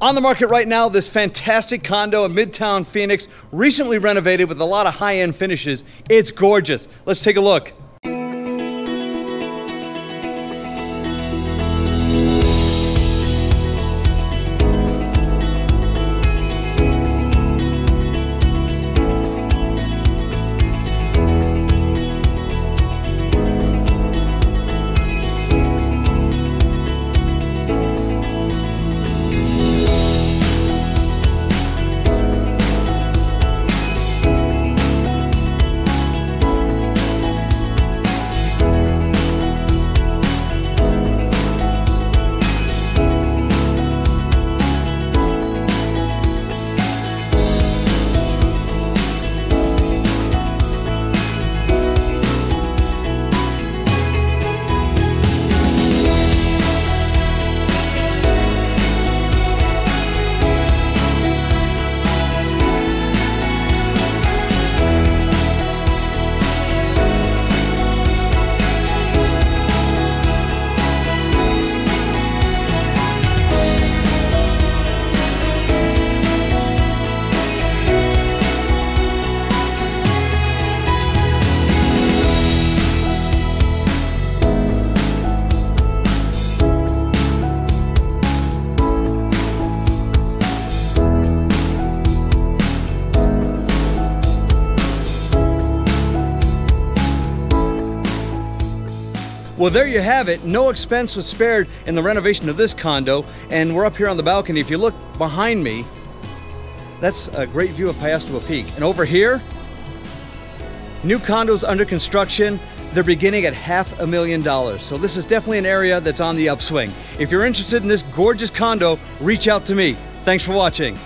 On the market right now, this fantastic condo in Midtown Phoenix, recently renovated with a lot of high-end finishes. It's gorgeous. Let's take a look. Well, there you have it. No expense was spared in the renovation of this condo, and we're up here on the balcony. If you look behind me, that's a great view of Piestewa Peak. And over here, new condos under construction. They're beginning at $500,000. So this is definitely an area that's on the upswing. If you're interested in this gorgeous condo, reach out to me. Thanks for watching.